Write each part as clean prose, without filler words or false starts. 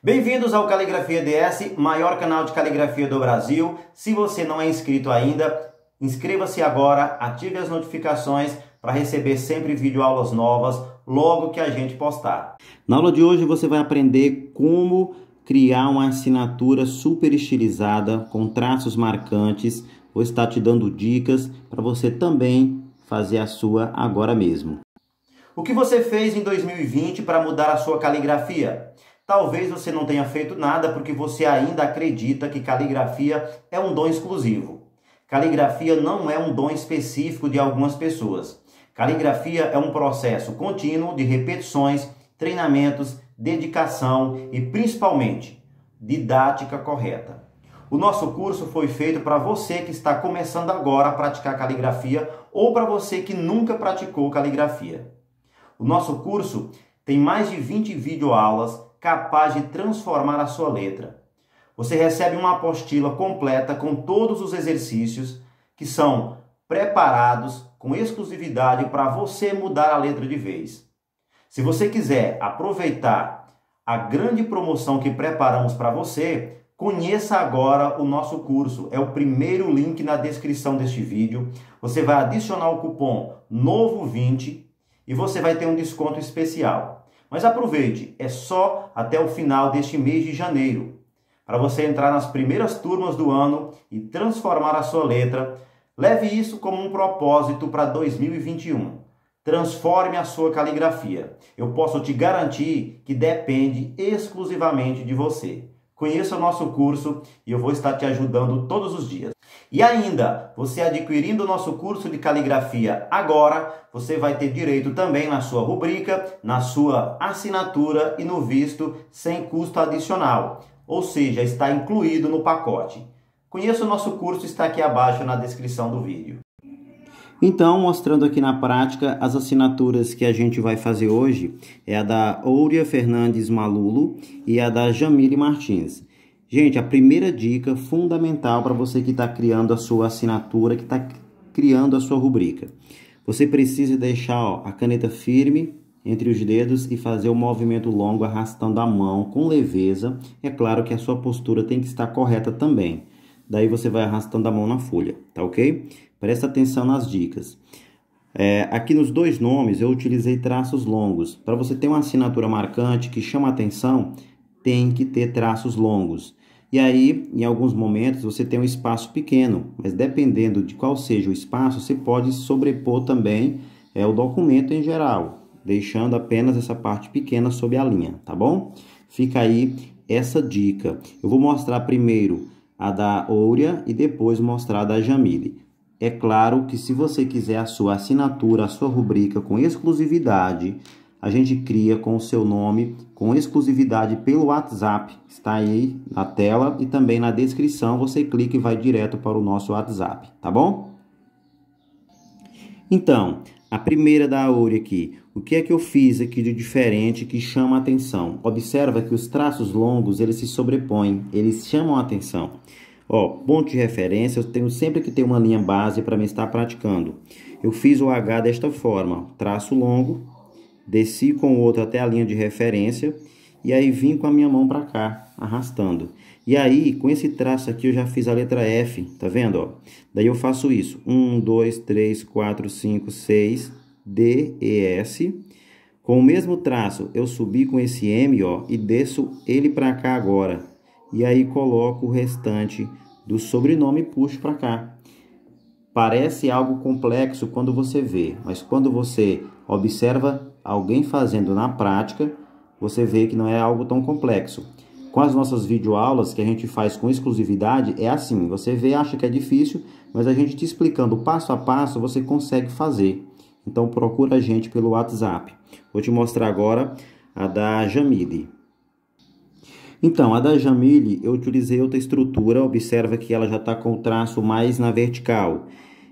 Bem-vindos ao Caligrafia DS, maior canal de caligrafia do Brasil. Se você não é inscrito ainda, inscreva-se agora, ative as notificações para receber sempre videoaulas novas logo que a gente postar. Na aula de hoje você vai aprender como criar uma assinatura super estilizada com traços marcantes. Vou estar te dando dicas para você também fazer a sua agora mesmo. O que você fez em 2020 para mudar a sua caligrafia? Talvez você não tenha feito nada porque você ainda acredita que caligrafia é um dom exclusivo. Caligrafia não é um dom específico de algumas pessoas. Caligrafia é um processo contínuo de repetições, treinamentos, dedicação e, principalmente, didática correta. O nosso curso foi feito para você que está começando agora a praticar caligrafia ou para você que nunca praticou caligrafia. O nosso curso tem mais de 20 videoaulas capaz de transformar a sua letra. Você recebe uma apostila completa com todos os exercícios que são preparados com exclusividade para você mudar a letra de vez. Se você quiser aproveitar a grande promoção que preparamos para você, conheça agora o nosso curso. É o primeiro link na descrição deste vídeo. Você vai adicionar o cupom NOVO20 e você vai ter um desconto especial. Mas aproveite, é só até o final deste mês de janeiro, para você entrar nas primeiras turmas do ano e transformar a sua letra. Leve isso como um propósito para 2021. Transforme a sua caligrafia. Eu posso te garantir que depende exclusivamente de você. Conheça o nosso curso e eu vou estar te ajudando todos os dias. E ainda, você adquirindo o nosso curso de caligrafia agora, você vai ter direito também na sua rubrica, na sua assinatura e no visto sem custo adicional. Ou seja, está incluído no pacote. Conheça o nosso curso, está aqui abaixo na descrição do vídeo. Então, mostrando aqui na prática, as assinaturas que a gente vai fazer hoje é a da Áuria Fernandes Maluló e a da Jamile Martins. Gente, a primeira dica fundamental para você que está criando a sua assinatura, que está criando a sua rubrica. Você precisa deixar a caneta firme entre os dedos e fazer um movimento longo arrastando a mão com leveza. É claro que a sua postura tem que estar correta também. Daí você vai arrastando a mão na folha, tá ok? Presta atenção nas dicas. Aqui nos dois nomes eu utilizei traços longos. Para você ter uma assinatura marcante que chama atenção, tem que ter traços longos. E aí, em alguns momentos, você tem um espaço pequeno. Mas dependendo de qual seja o espaço, você pode sobrepor também o documento em geral, deixando apenas essa parte pequena sob a linha, tá bom? Fica aí essa dica. Eu vou mostrar primeiro a da Áuria e depois mostrar a da Jamile. É claro que se você quiser a sua assinatura, a sua rubrica com exclusividade, a gente cria com o seu nome, com exclusividade pelo WhatsApp. Está aí na tela e também na descrição. Você clica e vai direto para o nosso WhatsApp, tá bom? Então, a primeira da Áuria aqui. O que é que eu fiz aqui de diferente que chama a atenção? Observa que os traços longos, eles se sobrepõem, eles chamam a atenção. Ó, ponto de referência, eu tenho sempre que ter uma linha base para me estar praticando. Eu fiz o H desta forma, traço longo, desci com o outro até a linha de referência e aí vim com a minha mão para cá, arrastando. E aí, com esse traço aqui, eu já fiz a letra F, tá vendo? Ó, daí eu faço isso, 1, 2, 3, 4, 5, 6, D, E, S. Com o mesmo traço, eu subi com esse M, ó, e desço ele para cá agora. E aí coloco o restante do sobrenome e puxo para cá. Parece algo complexo quando você vê, mas quando você observa alguém fazendo na prática, você vê que não é algo tão complexo. Com as nossas videoaulas que a gente faz com exclusividade, é assim, você vê, acha que é difícil, mas a gente te explicando passo a passo, você consegue fazer. Então procura a gente pelo WhatsApp. Vou te mostrar agora a da Jamile. Então, a da Jamile, eu utilizei outra estrutura, observa que ela já está com o traço mais na vertical.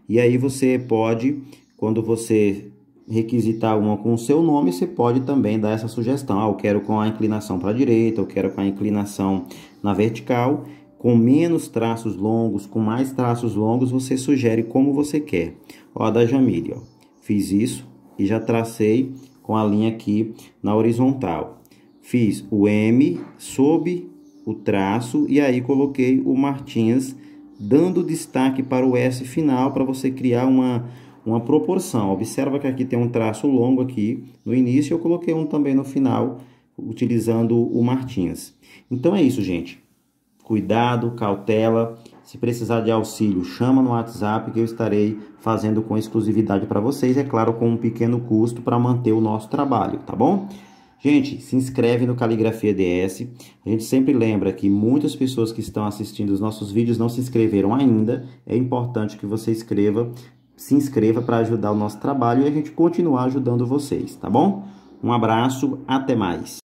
E aí você pode, quando você requisitar uma com o seu nome, você pode também dar essa sugestão. Ah, eu quero com a inclinação para a direita, eu quero com a inclinação na vertical. Com menos traços longos, com mais traços longos, você sugere como você quer. Ó, a da Jamile, ó. Fiz isso e já tracei com a linha aqui na horizontal. fiz o M sob o traço e aí coloquei o Martins, dando destaque para o S final, para você criar uma proporção. Observa que aqui tem um traço longo aqui no início, eu coloquei um também no final, utilizando o Martins. Então é isso, gente. Cuidado, cautela. Se precisar de auxílio, chama no WhatsApp que eu estarei fazendo com exclusividade para vocês. É claro, com um pequeno custo para manter o nosso trabalho, tá bom? Gente, se inscreve no Caligrafia DS. A gente sempre lembra que muitas pessoas que estão assistindo os nossos vídeos não se inscreveram ainda. É importante que você se inscreva para ajudar o nosso trabalho e a gente continuar ajudando vocês, tá bom? Um abraço, até mais!